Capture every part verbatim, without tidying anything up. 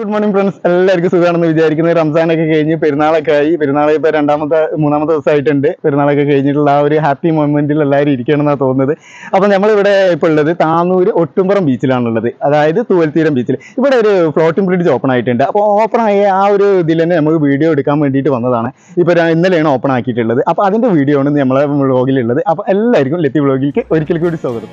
Good morning friends, എല്ലാവർക്കും സുഖമാണെന്ന് വിചാരിക്കുന്നത്. റംസാനൊക്കെ കഴിഞ്ഞ് പെരുന്നാളൊക്കെ ആയി. പെരുന്നാൾ ഇപ്പോൾ രണ്ടാമത്തെ മൂന്നാമത്തെ ദിവസമായിട്ടുണ്ട്. പെരുന്നാളൊക്കെ കഴിഞ്ഞിട്ടുള്ള ആ ഒരു ഹാപ്പി മൊമെൻറ്റിൽ എല്ലാവരും ഇരിക്കണമെന്നാണ് തോന്നുന്നത്. അപ്പോൾ നമ്മളിവിടെ ഇപ്പോൾ ഉള്ളത് താന്നൂർ ഒട്ടുംപുറം ബീച്ചിലാണുള്ളത്, അതായത് തൂവൽത്തീരം ബീച്ചിൽ. ഇവിടെ ഒരു ഫ്ലോട്ടിംഗ് ബ്രിഡ്ജ് ഓപ്പൺ ആയിട്ടുണ്ട്. അപ്പോൾ ഓപ്പൺ ആയ ആ ഒരു ഇതിൽ തന്നെ നമുക്ക് വീഡിയോ എടുക്കാൻ വേണ്ടിയിട്ട് വന്നതാണ്. ഇപ്പോൾ ഇന്നലെയാണ് ഓപ്പൺ ആക്കിയിട്ടുള്ളത്. അപ്പോൾ അതിൻ്റെ വീഡിയോ ആണ് നമ്മളെ വ്ളോഗിലുള്ളത്. അപ്പോൾ എല്ലാവർക്കും ലത്തി വ്ളോഗിലേക്ക് ഒരിക്കൽ കൂടി സ്വാഗതം.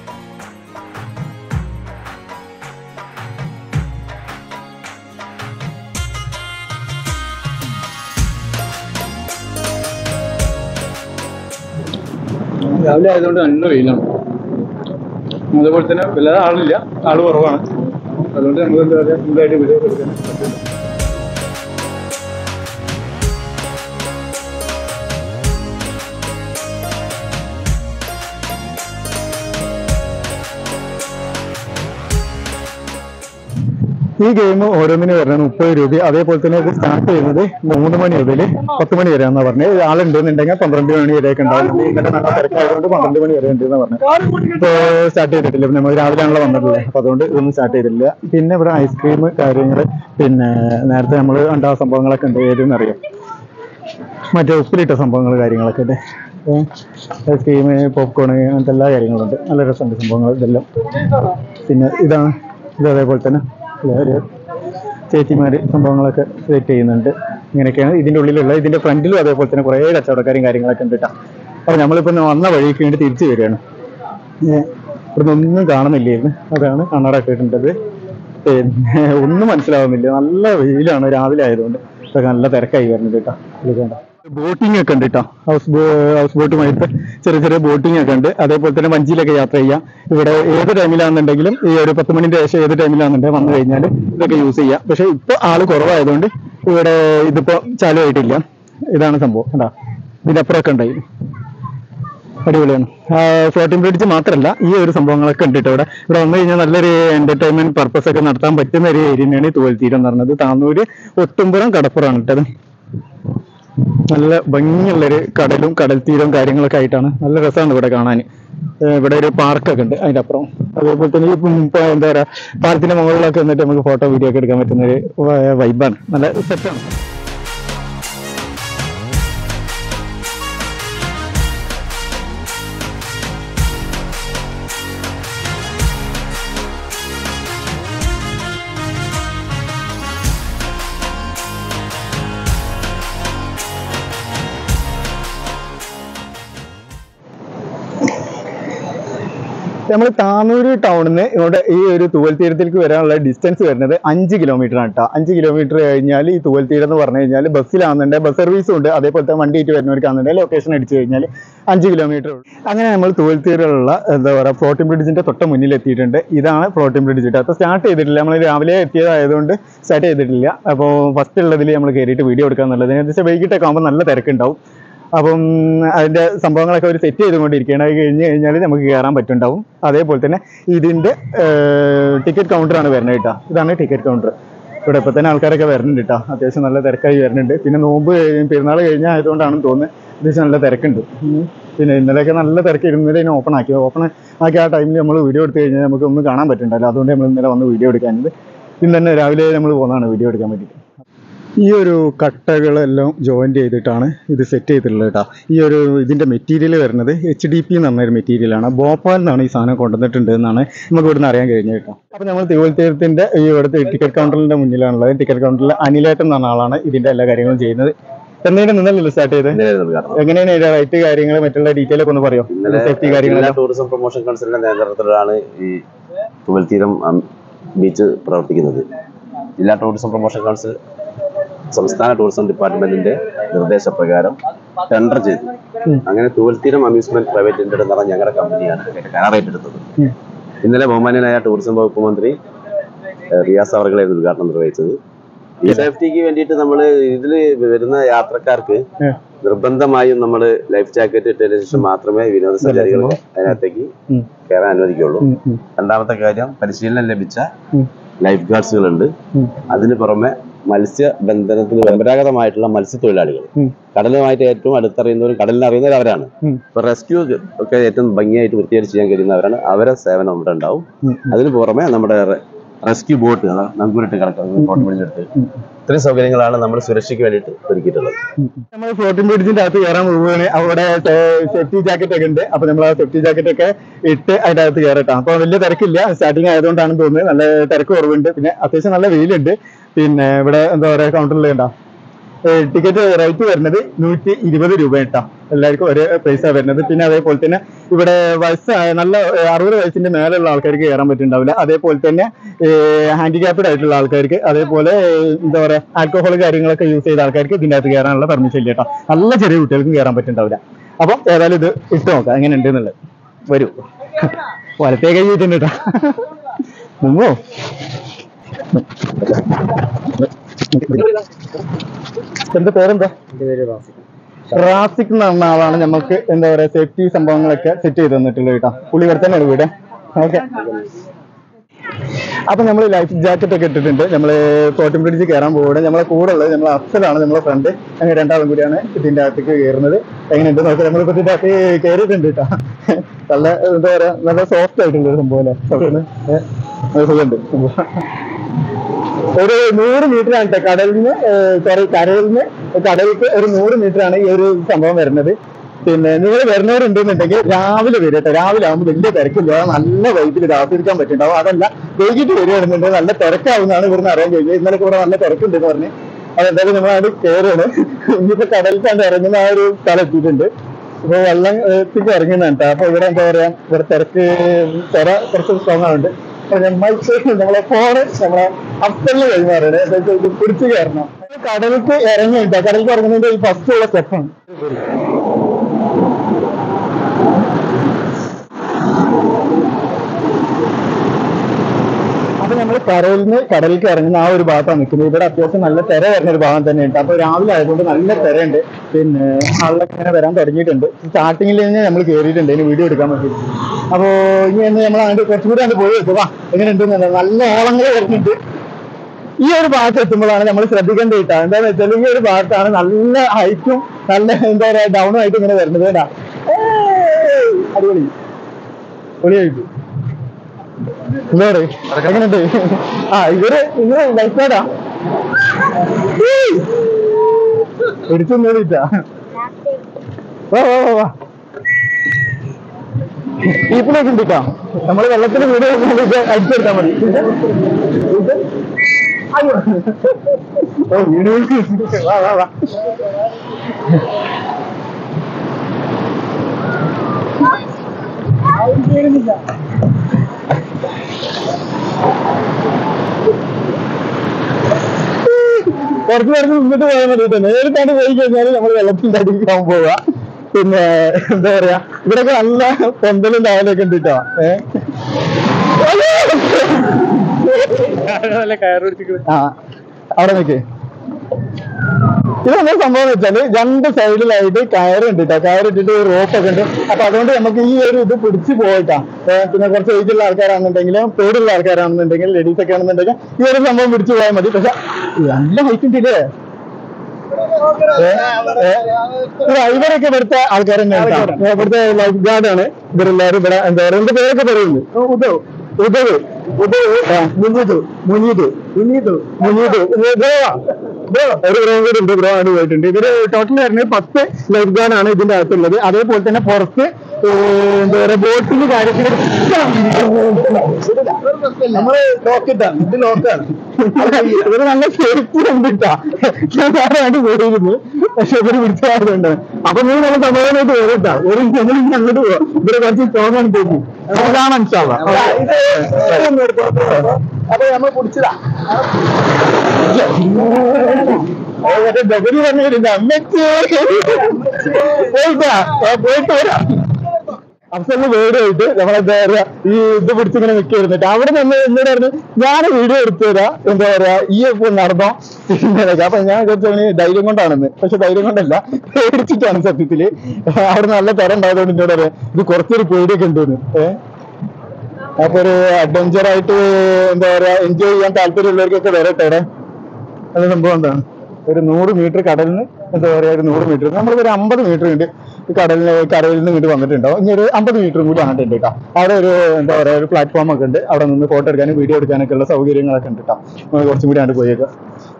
രാവിലെ ആയതുകൊണ്ട് നല്ല വെയിലാണ്. അതുപോലെ തന്നെ വല്ലാതെ ആളില്ല, ആള് കുറവാണ്. അതുകൊണ്ട് നമുക്ക് എന്താ പറയുക ഫുള്ളായിട്ട് വീഡിയോ എടുക്കാൻ പറ്റില്ല. ഈ ഗെയിം ഓരോന്നിനും വരുന്നത് മുപ്പത് രൂപ. അതേപോലെ തന്നെ ഇത് സ്റ്റാർട്ട് ചെയ്യുന്നത് മൂന്ന് മണി മുതൽ പത്ത് മണി വരെ എന്നാണ് പറഞ്ഞത്. ആളുണ്ടെന്നുണ്ടെങ്കിൽ പന്ത്രണ്ട് മണി വരെയൊക്കെ ഉണ്ടാവും. ഇങ്ങനെ നല്ല തിരക്കായതുകൊണ്ട് പന്ത്രണ്ട് മണി വരെ ഉണ്ട് എന്ന് പറഞ്ഞത്. ഇപ്പോൾ സ്റ്റാർട്ട് ചെയ്തിട്ടില്ല, നമ്മൾ രാവിലെയാണല്ലോ വന്നിട്ടുള്ളത്. അപ്പോൾ അതുകൊണ്ട് ഇതൊന്നും സ്റ്റാർട്ട് ചെയ്തിട്ടില്ല. പിന്നെ ഇവിടെ ഐസ്ക്രീം കാര്യങ്ങൾ, പിന്നെ നേരത്തെ നമ്മൾ കണ്ട സംഭവങ്ങളൊക്കെ ഉണ്ട്. ഏതെന്ന് അറിയാം, മറ്റേ ഉപ്പിലിട്ട സംഭവങ്ങൾ കാര്യങ്ങളൊക്കെ ഉണ്ട്. ഐസ്ക്രീം, പോപ്കോൺ, അങ്ങനത്തെ എല്ലാ കാര്യങ്ങളുണ്ട്. നല്ല രസമുണ്ട് സംഭവങ്ങൾ ഇതെല്ലാം. പിന്നെ ഇതാണ് ഇത്. അതേപോലെ തന്നെ ചേച്ചിമാർ സംഭവങ്ങളൊക്കെ സെറ്റ് ചെയ്യുന്നുണ്ട്. ഇങ്ങനെയൊക്കെയാണ് ഇതിൻ്റെ ഉള്ളിലുള്ള. ഇതിൻ്റെ ഫ്രണ്ടിലും അതേപോലെ തന്നെ കുറേ കച്ചവടക്കാരും കാര്യങ്ങളൊക്കെ ഉണ്ട് കേട്ടോ. അപ്പോൾ നമ്മളിപ്പോൾ വന്ന വഴിക്ക് വേണ്ടി തിരിച്ചു വരികയാണ്. ഇവിടുന്ന് ഒന്നും കാണുന്നില്ലായിരുന്നു, അതാണ് കണ്ണടൊക്കെ ഇട്ടിട്ടുണ്ടത്. പിന്നെ ഒന്നും മനസ്സിലാവുന്നില്ല, നല്ല വെയിലാണ് രാവിലെ ആയതുകൊണ്ട്. ഇതൊക്കെ നല്ല തിരക്കായി വരുന്നത് കേട്ടോ. വിളിക്കണ്ട ബോട്ടിംഗ് ഒക്കെ ഉണ്ട് കേട്ടോ. ഹൗസ് ബോ ഹൗസ് ബോട്ടുമായിട്ട് ചെറിയ ചെറിയ ബോട്ടിംഗ് ഒക്കെ ഉണ്ട്. അതേപോലെ തന്നെ വഞ്ചിയിലൊക്കെ യാത്ര ചെയ്യാം. ഇവിടെ ഏത് ടൈമിലാണെന്നുണ്ടെങ്കിലും, ഈ ഒരു പത്ത് മണിൻ്റെ ശേഷം ഏത് ടൈമിലാണെന്നുണ്ടെങ്കിൽ വന്നു കഴിഞ്ഞാൽ ഇതൊക്കെ യൂസ് ചെയ്യാം. പക്ഷെ ഇപ്പോൾ ആള് കുറവായതുകൊണ്ട് ഇവിടെ ഇതിപ്പോൾ ചാലുമായിട്ടില്ല. ഇതാണ് സംഭവം കേട്ടോ. ഇതിൻ്റെ അപ്പുറമൊക്കെ ഉണ്ടായി അടിപൊളിയാണ്. ഫ്ലോട്ടിംഗ് ബ്രിഡ്ജ് മാത്രമല്ല, ഈ ഒരു സംഭവങ്ങളൊക്കെ ഉണ്ട് കേട്ടോ. ഇവിടെ ഇവിടെ വന്നു കഴിഞ്ഞാൽ നല്ലൊരു എൻ്റർടൈൻമെൻറ്റ് പർപ്പസ് ഒക്കെ നടത്താൻ പറ്റുന്ന ഒരു ഏരിയ തന്നെയാണ് തൂവൽത്തീരം എന്ന് പറഞ്ഞത്. താന്നൂര് ഒട്ടുംപുറം കടപ്പുറമാണ് കേട്ടത്. നല്ല ഭംഗിയുള്ളൊരു കടലും കടൽ തീരവും കാര്യങ്ങളൊക്കെ ആയിട്ടാണ്. നല്ല രസമാണ് ഇവിടെ കാണാൻ. ഇവിടെ ഒരു പാർക്കൊക്കെ ഉണ്ട് അതിൻ്റെ അപ്പുറം. അതേപോലെ തന്നെ ഇപ്പോൾ എന്താ പറയുക, പാർക്കിൻ്റെ മുകളിലൊക്കെ വന്നിട്ട് നമുക്ക് ഫോട്ടോ വീഡിയോ ഒക്കെ എടുക്കാൻ പറ്റുന്ന ഒരു വൈബാണ്. നല്ല സെറ്റാണ്. നമ്മൾ താന്നൂർ ടൗണിൽ നിന്ന് ഇവിടെ ഈ ഒരു തൂവൽത്തീരത്തിലേക്ക് വരാനുള്ള ഡിസ്റ്റൻസ് വരുന്നത് അഞ്ച് കിലോമീറ്റർ ആണ് കേട്ടോ. അഞ്ച് കിലോമീറ്റർ കഴിഞ്ഞാൽ ഈ തൂവൽത്തീരം എന്ന് പറഞ്ഞു കഴിഞ്ഞാൽ ബസ്സിലാണെന്നുണ്ടെങ്കിൽ ബസ് സർവീസും ഉണ്ട്. അതേപോലത്തെ വണ്ടിയിട്ട് വരുന്നവർക്കാണെന്നുണ്ടെങ്കിൽ ലൊക്കേഷൻ അടിച്ചു കഴിഞ്ഞാൽ അഞ്ച് കിലോമീറ്റർ ഉള്ളൂ. അങ്ങനെ നമ്മൾ തൂവൽത്തീരമുള്ള എന്താ പറയുക ഫ്ലോട്ടിംഗ് ബ്രിഡ്ജിൻ്റെ തൊട്ട് മുന്നിൽ എത്തിയിട്ടുണ്ട്. ഇതാണ് ഫ്ലോട്ടിംഗ് ബ്രിഡ്ജ് കേട്ടോ. അപ്പോൾ സ്റ്റാർട്ട് ചെയ്തിട്ടില്ല, നമ്മൾ രാവിലെ എത്തിയതായതുകൊണ്ട് സ്റ്റാർട്ട് ചെയ്തിട്ടില്ല. അപ്പോൾ ഫസ്റ്റ് ഉള്ളതിൽ നമ്മൾ കയറിയിട്ട് വീഡിയോ എടുക്കുക എന്നുള്ളത്. ഏകദേശം വൈകിട്ടൊക്കെ ആകുമ്പോൾ നല്ല തിരക്കുണ്ടാവും. അപ്പം അതിൻ്റെ സംഭവങ്ങളൊക്കെ അവർ സെറ്റ് ചെയ്തുകൊണ്ടിരിക്കുകയാണ്. അത് കഴിഞ്ഞ് കഴിഞ്ഞാൽ നമുക്ക് കയറാൻ പറ്റുന്നുണ്ടാവും. അതേപോലെ തന്നെ ഇതിൻ്റെ ടിക്കറ്റ് കൗണ്ടറാണ് വരുന്നത് കേട്ടോ. ഇതാണ് ടിക്കറ്റ് കൗണ്ടർ. ഇവിടെ ഇപ്പോൾ തന്നെ ആൾക്കാരൊക്കെ വരുന്നുണ്ട് കേട്ടോ. അത്യാവശ്യം നല്ല തിരക്കായി വരുന്നുണ്ട്. പിന്നെ നോമ്പ് പെരുന്നാൾ കഴിഞ്ഞാൽ ആയതുകൊണ്ടാണെന്ന് തോന്നുന്നത്. അത്യാവശ്യം നല്ല തിരക്കുണ്ട്. പിന്നെ ഇന്നലെയൊക്കെ നല്ല തിരക്കിരുന്നതിൽ ഇതിനെ ഓപ്പൺ ആക്കി ഓപ്പൺ ആക്കി ആ ടൈമിൽ നമ്മൾ വീഡിയോ എടുത്തു കഴിഞ്ഞാൽ നമുക്ക് ഒന്നും കാണാൻ പറ്റുന്നുണ്ടല്ലോ. അതുകൊണ്ട് നമ്മൾ ഇന്നലെ വന്ന് വീഡിയോ എടുക്കാനുണ്ട്. ഇന്ന് തന്നെ രാവിലെ നമ്മൾ പോകുന്നതാണ് വീഡിയോ എടുക്കാൻ വേണ്ടിയിട്ട്. ഈ ഒരു കട്ടകളെല്ലാം ജോയിൻ്റ് ചെയ്തിട്ടാണ് ഇത് സെറ്റ് ചെയ്തിട്ടുള്ളത് കേട്ടോ. ഈ ഒരു ഇതിൻ്റെ മെറ്റീരിയൽ വരുന്നത് എച്ച് ഡി പി എന്ന് പറഞ്ഞൊരു മെറ്റീരിയലാണ്. ഭോപ്പാൽ നിന്നാണ് ഈ സാധനം കൊണ്ടുവന്നിട്ടുണ്ട് എന്നാണ് നമുക്ക് ഇവിടുന്ന് അറിയാൻ കഴിഞ്ഞത് കേട്ടോ. അപ്പോൾ നമ്മൾ തൂവൽത്തീരത്തിൻ്റെ ഈ ഇവിടുത്തെ ടിക്കറ്റ് കൗണ്ടറിൻ്റെ മുന്നിലാണുള്ളത്. ടിക്കറ്റ് കൗണ്ടറിൽ അനിലേട്ടൻ എന്ന് പറഞ്ഞ ആളാണ് ഇതിൻ്റെ എല്ലാ കാര്യങ്ങളും ചെയ്യുന്നത്. എന്നേരം നിന്നല്ലോ സ്റ്റാർട്ട് ചെയ്ത് എങ്ങനെയാണ് റൈറ്റ് കാര്യങ്ങൾ മറ്റുള്ള ഡീറ്റെയിൽ ഒക്കെ ഒന്ന് പറയോ? സേഫ്റ്റി കാര്യങ്ങൾ ടൂറിസം പ്രൊമോഷൻ കൗൺസിലിൻ്റെ നേതൃത്വത്തിലാണ് ഈ തൂവൽത്തീരം ബീച്ച് പ്രവർത്തിക്കുന്നത്. ജില്ലാ ടൂറിസം പ്രൊമോഷൻ കൗൺസിൽ സംസ്ഥാന ടൂറിസം ഡിപ്പാർട്ട്മെന്റിന്റെ നിർദ്ദേശപ്രകാരം ടെൻഡർ ചെയ്തു. അങ്ങനെ തൂവൽത്തീരം അമ്യൂസ്മെന്റ് പ്രൈവറ്റ് ലിമിറ്റഡ് എന്ന് പറഞ്ഞ ഞങ്ങളുടെ കമ്പനിയാണ് കരാർ ഏറ്റെടുത്തത്. ഇന്നലെ ബഹുമാന്യനായ ടൂറിസം വകുപ്പ് മന്ത്രി റിയാസ് അവർകളായിരുന്നു ഉദ്ഘാടനം നിർവഹിച്ചത്. ഈ സേഫ്റ്റിക്ക് വേണ്ടിയിട്ട് നമ്മൾ ഇതിൽ വരുന്ന യാത്രക്കാർക്ക് നിർബന്ധമായും നമ്മൾ ലൈഫ് ജാക്കറ്റ് ഇട്ടതിനു ശേഷം മാത്രമേ വിനോദസഞ്ചാരികൾ അതിനകത്തേക്ക് കയറാൻ അനുവദിക്കുള്ളൂ. രണ്ടാമത്തെ കാര്യം, പരിശീലനം ലഭിച്ച ലൈഫ് ഗാർഡ്സുകളുണ്ട്. അതിന് പുറമെ മത്സ്യബന്ധനത്തിൽ പരമ്പരാഗതമായിട്ടുള്ള മത്സ്യത്തൊഴിലാളികൾ, കടലുമായിട്ട് ഏറ്റവും അടുത്തറിയുന്നവരും കടലിനറിയുന്നവർ അവരാണ്. ഇപ്പൊ റെസ്ക്യൂ ഒക്കെ ഏറ്റവും ഭംഗിയായിട്ട് വൃത്തിയായിട്ട് ചെയ്യാൻ കഴിയുന്നവരാണ്. അവരെ സേവനം ഇവിടെ ഉണ്ടാവും. അതിന് പുറമെ നമ്മുടെ റെസ്ക്യൂ ബോട്ട്, നങ്കൂരിട്ട് കിടക്കുന്നത് ബോട്ട് പിടിച്ചെടുത്ത്, ഇത്രയും സൗകര്യങ്ങളാണ് നമ്മൾ സുരക്ഷയ്ക്ക് വേണ്ടിയിട്ട് ഒരുക്കിയിട്ടുള്ളത്. നമ്മൾ ഫ്ലോട്ടിംഗ് ബ്രിഡ്ജിന്റെ അകത്ത് കയറാൻ പോവുകയാണ്. അവിടെ സേഫ്റ്റി ജാക്കറ്റ് ഒക്കെ ഉണ്ട്. അപ്പൊ നമ്മൾ ആ സേഫ്റ്റി ജാക്കറ്റ് ഒക്കെ ഇട്ട് അതിന്റെ അകത്ത് കയറട്ടോ. അപ്പൊ വലിയ തിരക്കില്ല, സ്റ്റാർട്ടിങ് ആയതുകൊണ്ടാണ് തോന്നുന്നത്. നല്ല തിരക്ക് കുറവുണ്ട്. പിന്നെ അത്യാവശ്യം നല്ല വെയിലുണ്ട്. പിന്നെ ഇവിടെ എന്താ പറയുക, കൗണ്ടറിൽ ഉണ്ടാ ടിക്കറ്റ് റേറ്റ് വരുന്നത് നൂറ്റി ഇരുപത് രൂപ കേട്ടോ. എല്ലാവർക്കും ഒരേ പൈസ വരുന്നത്. പിന്നെ അതേപോലെ തന്നെ ഇവിടെ വയസ്സ് നല്ല അറുപത് വയസ്സിന്റെ മേലുള്ള ആൾക്കാർക്ക് കയറാൻ പറ്റുന്നുണ്ടാവില്ല. അതേപോലെ തന്നെ ഹാൻഡിക്യാപ്ഡ് ആയിട്ടുള്ള ആൾക്കാർക്ക്, അതേപോലെ എന്താ പറയുക ആൽക്കഹോൾ കാര്യങ്ങളൊക്കെ യൂസ് ചെയ്ത ആൾക്കാർക്ക് ഇതിൻ്റെ അകത്ത് കയറാനുള്ള പെർമിഷൻ ഇല്ല കേട്ടോ. നല്ല ചെറിയ കുട്ടികൾക്കും കയറാൻ പറ്റുന്നുണ്ടാവില്ല. അപ്പം ഏതായാലും ഇത് ഇട്ട് നോക്കാം എങ്ങനെ ഉണ്ട് എന്നുള്ളത്. വരൂ, വലത്തേ കഴിഞ്ഞിട്ടുണ്ട് കേട്ടോ. മുമ്പോ എന്റെ പേരെന്താ? റാസിക് എന്ന് പറഞ്ഞ ആളാണ് നമുക്ക് എന്താ പറയാ സേഫ്റ്റി സംഭവങ്ങളൊക്കെ സെറ്റ് ചെയ്ത് തന്നിട്ടുള്ളത് കേട്ടോ. പുള്ളി ഇവിടെ തന്നെയാണ് വീട്. ഓക്കെ, അപ്പൊ നമ്മള് ലൈഫ് ജാക്കറ്റ് ഒക്കെ ഇട്ടിട്ടുണ്ട്. നമ്മള് കോട്ടയം ബ്രിഡ്ജ് കയറാൻ പോവുകയാണ്. നമ്മളെ കൂടെ ഉള്ളത് നമ്മളെ അഫ്സലാണ്, നമ്മളെ ഫ്രണ്ട്. അങ്ങനെ രണ്ടാളും കൂടിയാണ് ഇതിന്റെ അകത്തേക്ക് കയറുന്നത്. എങ്ങനെയുണ്ട് നോക്കാം. നമ്മളിപ്പോ ഇതിന്റെ അകത്ത് കയറിയിട്ടുണ്ട് കേട്ടോ. നല്ല എന്താ പറയാ നല്ല സോഫ്റ്റ് ആയിട്ടുള്ള സംഭവം അല്ലേ. സുഖമുണ്ട്. ഒരു നൂറ് മീറ്റർ ആണ് കടലിന്, സോറി കരയിൽ നിന്ന് കടലിക്ക് ഒരു നൂറ് മീറ്റർ ആണ് ഈ ഒരു സംഭവം വരുന്നത്. പിന്നെ നിങ്ങൾ വരുന്നവരുണ്ടെന്നുണ്ടെങ്കിൽ രാവിലെ വരട്ടെ. രാവിലെ ആകുമ്പോൾ വലിയ തിരക്കില്ല, നല്ല വൈദ്യുതി ആസ്വദിക്കാൻ പറ്റുന്നുണ്ടാവും. അതല്ല വൈകിട്ട് വരികയാണെന്നുണ്ടെങ്കിൽ നല്ല തിരക്കാവുന്നതാണ് ഇവിടുന്ന് അറിയാൻ കഴിഞ്ഞത്. ഇന്നലെയൊക്കെ ഇവിടെ നല്ല തിരക്കുണ്ടെന്ന് പറഞ്ഞ് അതെന്തായാലും നമ്മൾ അത് കയറുകയാണ്. ഇനിയിപ്പോൾ കടലിക്കാണ്ട് ഇറങ്ങുന്ന ആ ഒരു സ്ഥലം എത്തിയിട്ടുണ്ട്. ഇപ്പോൾ വെള്ളത്തിക്ക് ഇറങ്ങുന്നുണ്ട്. അപ്പോൾ ഇവിടെ എന്താ പറയാ ഇവിടെ തിരക്ക് തിര കുറച്ച് സ്ട്രോങ് ആവുന്നുണ്ട്. നമ്മളെ ഫോണ് നമ്മളെ അപ്പല് കഴിഞ്ഞു പിടിച്ചു കയറണം. കടലിക്ക് ഇറങ്ങിയിട്ടോ, കടലിക്ക് ഇറങ്ങുന്നതിന്റെ ഈ ഫസ്റ്റ് ഉള്ള സ്റ്റെപ്പാണ്. അപ്പൊ നമ്മള് കരയിൽ നിന്ന് കടലിലേക്ക് ഇറങ്ങുന്ന ആ ഒരു ഭാഗത്താണ് നിൽക്കുന്നത്. ഇവിടെ അത്യാവശ്യം നല്ല തിര വരുന്ന ഒരു ഭാഗം തന്നെയുണ്ട്. അപ്പൊ രാവിലെ ആയതുകൊണ്ട് നല്ല തിരയുണ്ട്. പിന്നെ ആളിലൊക്കെ ഇങ്ങനെ വരാൻ തുടങ്ങിയിട്ടുണ്ട്. സ്റ്റാർട്ടിങ്ങിൽ തന്നെ നമ്മൾ കയറിയിട്ടുണ്ട് ഇനി വീഡിയോ എടുക്കാൻ വേണ്ടി. അപ്പോ ഇനി നമ്മൾ അങ്ങോട്ട് കുറച്ചും കൂടി അങ്ങോട്ട് പോയി വെക്കുക. എങ്ങനെ ഉണ്ടെന്ന് നല്ല ഓളങ്ങൾ വരുന്നുണ്ട്. ഈ ഒരു ഭാഗത്ത് എത്തുമ്പോഴാണ് നമ്മൾ ശ്രദ്ധിക്കേണ്ട കേട്ടോ. എന്താന്ന് വെച്ചാൽ ഈ ഒരു ഭാഗത്താണ് നല്ല ഹൈറ്റും നല്ല എന്താ പറയാ ഡൗണും ആയിട്ട് ഇങ്ങനെ വരുന്നത് കേട്ടാ. അടിപൊളി ഒളിയായിട്ട് എങ്ങനെയുണ്ട്? ആ ഇവര് ഇങ്ങനെ ലൈഫാടാ എടുത്തുന്നേട്ടാ. വാ വാ വാ വാ ീപ്പിലേക്ക് കിട്ടാ. നമ്മള് വെള്ളത്തിന് വീട് അടിച്ചെടുത്താൽ മതി. കുറച്ച് പേർക്ക് മുമ്പിട്ട് പോയാൽ മതിട്ടോ. നേരിട്ടാണ് പോയി കഴിഞ്ഞാൽ നമ്മള് വെള്ളത്തിന്റെ അടിക്കാൻ പോവാ. പിന്നെ എന്താ പറയാ ഇവിടെയൊക്കെ നല്ല പൊന്തലും താവലൊക്കെ ഉണ്ട് കേട്ടോ. ആ അവിടെ നിൽക്ക്. ഇതെന്താ സംഭവം എന്ന് വെച്ചാല് രണ്ട് സൈഡിലായിട്ട് കയറുണ്ട് കേട്ടോ. കയറിട്ടിട്ട് ഒരു റോപ്പൊക്കെ ഉണ്ട്. അപ്പൊ അതുകൊണ്ട് നമുക്ക് ഈ ഒരു ഇത് പിടിച്ചു പോയിട്ടാ. പിന്നെ കുറച്ച് ഏജുള്ള ആൾക്കാരാണെന്നുണ്ടെങ്കിലും പേടുള്ള ആൾക്കാരാണെന്നുണ്ടെങ്കിലും ലേഡീസ് ഒക്കെ ആണെന്നുണ്ടെങ്കിൽ ഈ ഒരു സംഭവം പിടിച്ചു പോയാൽ മതി. പക്ഷെ നല്ല ഹൈറ്റുണ്ടല്ലേ. ഇവരൊക്കെ ഇവിടുത്തെ ആൾക്കാർ തന്നെയാണ്, ഇവിടുത്തെ ലൈഫ് ഗാർഡ് ആണ് ഇവരെല്ലാവരും. ഇവിടെ എന്താ പറയുക എന്റെ പേരൊക്കെ പറയുന്നു. ഉദവ് ഉദവ് ഉദവ് മുനീതു മുനീതു മുനീതു മുനീതു ഒരു ഗ്രോ കൂടി ഉണ്ട്. ഗ്രോ ആണ് പോയിട്ടുണ്ട്. ഇവര് ടോട്ടൽ വരുന്നത് പത്ത് ലൈഫ് ഗാർഡ് ആണ് ഇതിന്റെ അകത്തുള്ളത്. അതേപോലെ തന്നെ പുറത്ത് എന്താ പറയാ ബോട്ടിന്റെ കാര്യത്തിൽ നമ്മള് ലോക്കിട്ടാണ് ഇത് ലോക്കാണ്. ഇവര് നല്ല സേഫ്റ്റി കണ്ടിട്ടാ വേണ്ടി പോയിരുന്നു. പക്ഷെ ഇവര് പിടിച്ചായതുകൊണ്ടാണ്. അപ്പൊ നീ നല്ല സമാധാനമായിട്ട് പോയിട്ടാ ഒരു ഞങ്ങൾ അങ്ങോട്ട് പോവാ. ഇവര് കുറച്ച് തോന്നാൻ തോന്നി കാണാൻ. അപ്പൊ നമ്മൾ പിടിച്ചതാ أفضل فيديو ده لما ده يا ده بيرتدي كنا مكير ده تابعنا ده ده ده ده يعني فيديو يرتدي ده ده يا إيه فون نارضه ده كذا فني أنا كذا فني دايرين كنا أنا ده بس دايرين كنا لا يرتدي كان سبتي تلي أورنا الله تارن ده ده ده ده ده كورسير فيديو كنده ده أبوره أدمجر أيتة ده يا إنجيل يان تالتير ليرك كذا ده تارن هذا نبغون ده ഒരു നൂറ് മീറ്റർ കടലിന് എന്താ പറയാ ഒരു നൂറ് മീറ്റർ നമ്മൾ ഒരു അമ്പത് മീറ്റർ ഉണ്ട് കടലിന് കരയിൽ നിന്ന് ഇങ്ങോട്ട് വന്നിട്ടുണ്ടാവും ഇനി ഒരു അമ്പത് മീറ്റർ കൂടി അങ്ങോട്ടുണ്ട് കേട്ടോ അവിടെ ഒരു എന്താ പറയാ ഒരു പ്ലാറ്റ്ഫോം ഒക്കെ ഉണ്ട് അവിടെ നിന്ന് ഫോട്ടോ എടുക്കാനും വീഡിയോ എടുക്കാനൊക്കെ ഉള്ള സൗകര്യങ്ങളൊക്കെ ഉണ്ട് കേട്ടോ നമ്മൾ കുറച്ചും കൂടി അങ്ങോട്ട് പോയേക്കാം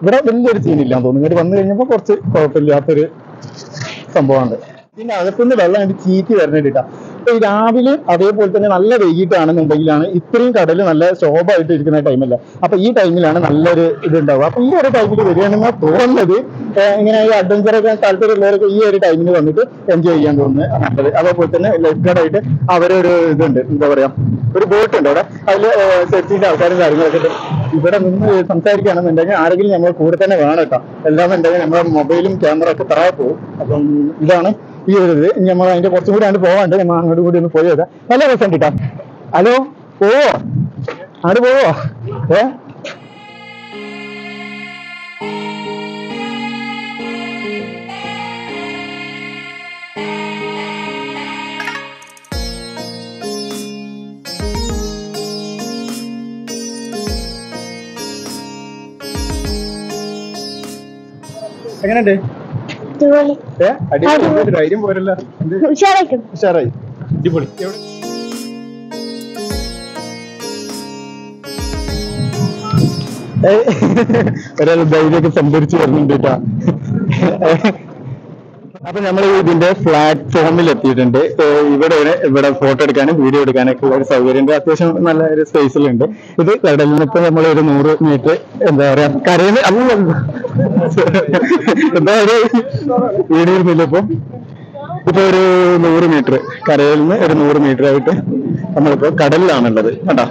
ഇവിടെ വലിയൊരു സീൻ ഇല്ല എന്ന് തോന്നുന്നു ഇങ്ങോട്ട് വന്നു കഴിഞ്ഞപ്പോൾ കുറച്ച് കുഴപ്പമില്ലാത്തൊരു സംഭവമാണ് പിന്നെ അകത്തുനിന്ന് വെള്ളം അങ്ങോട്ട് ചീറ്റി വരുന്നുണ്ട് കേട്ടോ അപ്പോൾ രാവിലെ അതേപോലെ തന്നെ നല്ല വൈകിട്ടാണെന്നുണ്ടെങ്കിലാണ് ഇത്രയും കടൽ നല്ല ശോഭമായിട്ട് ഇരിക്കുന്ന ടൈമല്ല അപ്പോൾ ഈ ടൈമിലാണ് നല്ലൊരു ഇതുണ്ടാവുക അപ്പോൾ ഈ ഒരു ടൈമിൽ വരികയാണെന്നാൽ തോന്നുന്നത് ഇങ്ങനെ ഈ അഡ്വഞ്ചറൊക്കെ താല്പര്യമുള്ളവരൊക്കെ ഈ ഒരു ടൈമിൽ വന്നിട്ട് എൻജോയ് ചെയ്യാൻ തോന്നുന്നത് നല്ലത് അതേപോലെ തന്നെ ലൈഫ് ഗാർഡായിട്ട് അവരൊരു ഇതുണ്ട് എന്താ പറയുക ഒരു ബോട്ട് ഉണ്ട് അവിടെ അതിൽ സെറ്റിൻ്റെ ആൾക്കാരും കാര്യങ്ങളൊക്കെ ഉണ്ട് ഇവിടെ നിന്ന് സംസാരിക്കുകയാണെന്നുണ്ടെങ്കിൽ ആരെങ്കിലും നമ്മൾ കൂടെ തന്നെ വേണം കേട്ടോ എല്ലാമെന്നുണ്ടെങ്കിൽ നമ്മുടെ മൊബൈലും ക്യാമറ ഒക്കെ താഴെ പോകും അപ്പം ഇതാണ് ഈ ഒരു ഇത് നമ്മൾ അതിൻ്റെ കുറച്ചും കൂടി അങ്ങോട്ട് പോകാണ്ട് നമ്മൾ അങ്ങോട്ട് കൂടി ഒന്ന് പോയി നോക്കാം നല്ല രസം കിട്ടാം ഹലോ പോവോ അങ്ങോട്ട് പോവോ ഏ എങ്ങനെയുണ്ട് ധൈര്യം പോരല്ലോ ഉഷാറായി അടിപൊളി ഒരാൾ ധൈര്യമൊക്കെ സംഭരിച്ചു വരുന്നുണ്ട് കേട്ടാ അപ്പൊ നമ്മൾ ഇതിന്റെ പ്ലാറ്റ്ഫോമിൽ എത്തിയിട്ടുണ്ട് ഇവിടെ ഇവിടെ ഫോട്ടോ എടുക്കാനും വീഡിയോ എടുക്കാനൊക്കെ ഉള്ള ഒരു സൗകര്യം അത്യാവശ്യം നല്ല ഒരു സ്പേസിലുണ്ട് ഇത് കടലിനിപ്പോ നമ്മൾ ഒരു നൂറ് മീറ്റർ എന്താ പറയാ കരയിൽ അല്ല എന്താ പറയുക വീടിയിരുന്നില്ല ഇപ്പൊ ഇപ്പൊ ഒരു നൂറ് മീറ്റർ കരയിൽ നിന്ന് ഒരു നൂറ് മീറ്റർ ആയിട്ട് നമ്മളിപ്പോ കടലിലാണുള്ളത് കേട്ടാ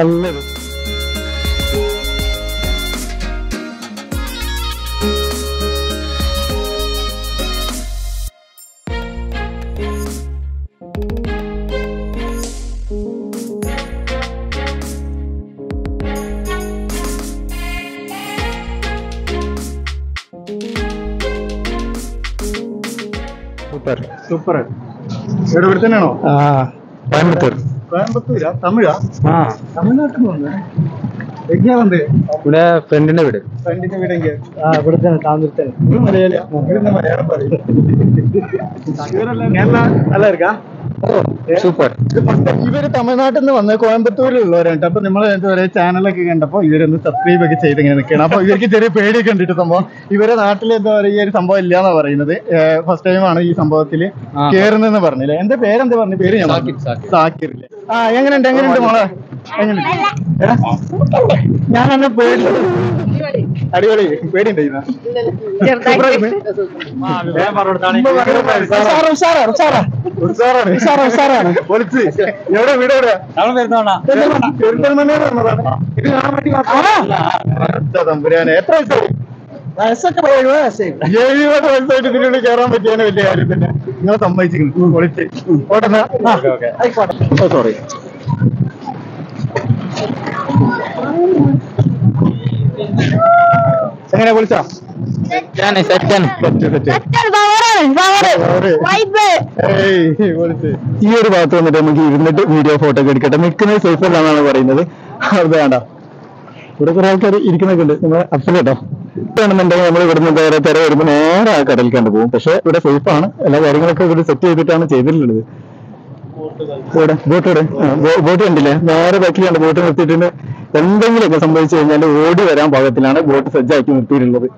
നല്ലൊരു സൂപ്പർ ഇവിടെ ഇവിടെ തന്നെയാണോ ആ കോയമ്പത്തൂർ കോയമ്പത്തൂരാ തമിഴാ ആ തമിഴ്നാട്ടിൽ നിന്ന് എങ്ങനെയുണ്ട് ഇവിടെ ഫ്രണ്ടിന്റെ വീട് ഫ്രണ്ടിന്റെ വീടെങ്കിൽ ആ ഇവിടെ തന്നെ താമരത്തന്നെ ഇവിടെ മലയാളിയാ ഇവിടെ മലയാളം പറയും കേരള അല്ല ഇരിക്കാ സൂപ്പർ ഇവര് തമിഴ്നാട്ടിൽ നിന്ന് വന്ന് കോയമ്പത്തൂരിലുള്ളവരാണ് അപ്പൊ നമ്മൾ എന്താ പറയാ ചാനലൊക്കെ കണ്ടപ്പോ ഇവരൊന്ന് സബ്സ്ക്രൈബ് ഒക്കെ ചെയ്ത് ഇങ്ങനെ നിൽക്കണം അപ്പൊ ഇവർക്ക് ചെറിയ പേടിയൊക്കെ കണ്ടിട്ട് സംഭവം ഇവരെ നാട്ടിൽ എന്താ പറയുക ഈ ഒരു സംഭവം ഇല്ലാന്നാ പറയുന്നത് ഫസ്റ്റ് ടൈം ആണ് ഈ സംഭവത്തിൽ കേറുന്നെന്ന് പറഞ്ഞില്ലേ എന്റെ പേരെന്താ പറഞ്ഞു പേര് ഞാൻ സാക്കിറില്ലേ ആ എങ്ങനെയുണ്ട് എങ്ങനെയുണ്ട് മോളെ എങ്ങനെയുണ്ട് ഞാൻ എന്നെ പേടി അടിപൊളി പേടിയുണ്ടായിരുന്നു എവിടെ വീട് എവിടെയാ തമ്പുരാനെ എത്ര വയസ്സായി വയസ്സൊക്കെ ഏഴ് വയസ്സായി ഏഴുപത് വയസ്സായിട്ട് ഇതിനുള്ളിൽ കയറാൻ പറ്റിയാണ് വലിയ കാര്യം തന്നെ നിങ്ങളെ സമ്മതിച്ചിരിക്കുന്നു പൊളിച്ച് ഓട്ടെ സോറി എങ്ങനെയാ പൊളിച്ചാ ഈ ഒരു ഭാഗത്ത് വന്നിട്ട് നമുക്ക് ഇരുന്നിട്ട് വീഡിയോ ഫോട്ടോ ഒക്കെ എടുക്കട്ടെ നിൽക്കുന്നത് സേഫ് അല്ലാന്നാണ് പറയുന്നത് അത് വേണ്ട ഇവിടെ കുറെ ആൾക്കാർ ഇരിക്കുന്നൊക്കെ ഉണ്ട് നമ്മളെ അഫ്സൽ കേട്ടോ ഇട്ടാണെന്നുണ്ടെങ്കിൽ നമ്മൾ ഇവിടുന്ന് വേറെ തിര വരുമ്പോൾ നേരെ ആ കടലിൽ കണ്ടു പോകും പക്ഷെ ഇവിടെ സേഫ് ആണ് എല്ലാ കാര്യങ്ങളൊക്കെ ഇവിടെ സെറ്റ് ചെയ്തിട്ടാണ് ചെയ്തിട്ടുള്ളത് ഇവിടെ ബോട്ട് ഇവിടെ ബോട്ട് കണ്ടില്ലേ നേരെ ബാക്കിൽ കണ്ട് ബോട്ട് നിർത്തിയിട്ടുണ്ട് എന്തെങ്കിലുമൊക്കെ സംഭവിച്ചു കഴിഞ്ഞാൽ ഓടി വരാൻ പാകത്തിലാണ് ബോട്ട് സജ്ജാക്കി നിർത്തിയിട്ടുള്ളത്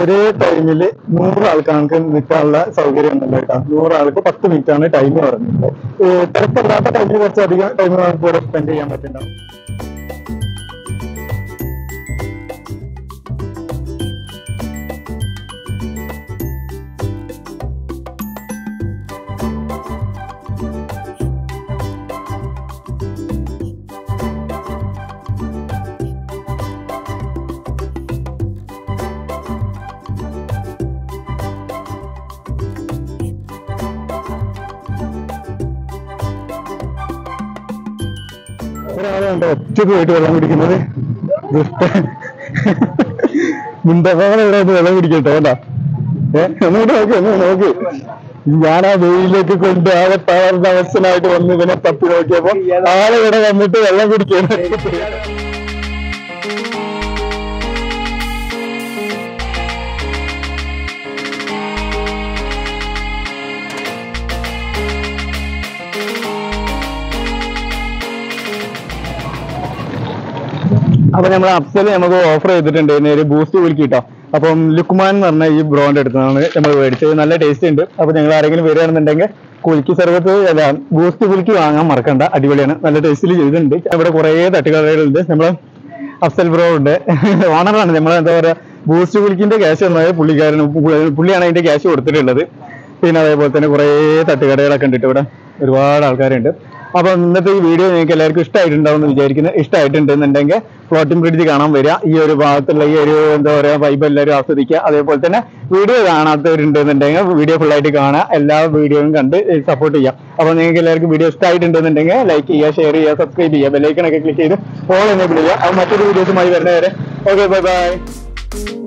ഒരേ ടൈമില് നൂറ് ആൾക്കാർക്ക് നിൽക്കാനുള്ള സൗകര്യം ഉണ്ടല്ലോ കേട്ടോ നൂറാൾക്ക് പത്ത് മിനിറ്റ് ആണ് ടൈം പറഞ്ഞത് തിരക്കില്ലാത്ത ടൈമിൽ കുറച്ചധികം ടൈം നമുക്ക് ഇവിടെ സ്പെൻഡ് ചെയ്യാൻ പറ്റുന്നുണ്ടാവും I അപ്പോൾ നമ്മൾ അപ്സൽ നമുക്ക് ഓഫർ ചെയ്തിട്ടുണ്ട് നേരെ ബൂസ്റ്റ് വിൽക്കിട്ടോ. അപ്പോൾ ലുക്മാൻ എന്ന് പറഞ്ഞ ഈ ബ്രാൻഡ് എടുത്തതാണ് നമ്മൾ മേടിച്ചത്. നല്ല ടേസ്റ്റ് ഉണ്ട്. അപ്പോൾ നിങ്ങൾ ആരെങ്കിലും വരികയാണെന്നുണ്ടെങ്കിൽ കുൽക്കി സർവത്ത് അല്ല ബൂസ്റ്റ് കുൽക്കി വാങ്ങാൻ മറക്കണ്ട. അടിപൊളിയാണ്. നല്ല ടേസ്റ്റിൽ ചെയ്തിട്ടുണ്ട്. ഇവിടെ കുറേ തട്ടുകടകളുണ്ട്. നമ്മൾ അഫ്സൽ ബ്രോ ഉണ്ട് ഓണറാണ്. നമ്മൾ എന്താ പറയുക ബൂസ്റ്റ് കുൽക്കിൻ്റെ ക്യാഷ് തന്നത് പുള്ളിക്കാരനും പുള്ളിയാണ് അതിൻ്റെ ക്യാഷ് കൊടുത്തിട്ടുള്ളത്. പിന്നെ അതേപോലെ തന്നെ കുറേ തട്ടുകടകളൊക്കെ ഉണ്ട് ഇവിടെ. ഒരുപാട് ആൾക്കാരുണ്ട്. അപ്പോൾ ഇന്നത്തെ ഈ വീഡിയോ നിങ്ങൾക്ക് എല്ലാവർക്കും ഇഷ്ടമായിട്ടുണ്ടാവുമെന്ന് വിചാരിക്കുന്നത്. ഇഷ്ടമായിട്ടുണ്ടെന്നുണ്ടെങ്കിൽ ഫ്ലോട്ടിംഗ് ബ്രിഡ്ജ് കാണാൻ വരിക. ഈ ഒരു ഭാഗത്തുള്ള ഈ ഒരു എന്താ പറയുക വൈബ് എല്ലാവരും ആസ്വദിക്കുക. അതേപോലെ തന്നെ വീഡിയോ കാണാത്തവരുണ്ടെന്നുണ്ടെങ്കിൽ വീഡിയോ ഫുള്ളായിട്ട് കാണുക. എല്ലാ വീഡിയോയും കണ്ട് സപ്പോർട്ട് ചെയ്യാം. അപ്പോൾ നിങ്ങൾക്ക് എല്ലാവർക്കും വീഡിയോ ഇഷ്ടമായിട്ടുണ്ടെന്നുണ്ടെങ്കിൽ ലൈക്ക് ചെയ്യുക, ഷെയർ ചെയ്യുക, സബ്സ്ക്രൈബ് ചെയ്യുക, ബെൽ ഐക്കൺ ഒക്കെ ക്ലിക്ക് ചെയ്ത് ഫോളോ എനേബിൾ ചെയ്യുക. അപ്പോൾ മറ്റൊരു വീഡിയോസുമായി വരുന്നവരെ ഓക്കെ ബൈ ബൈ.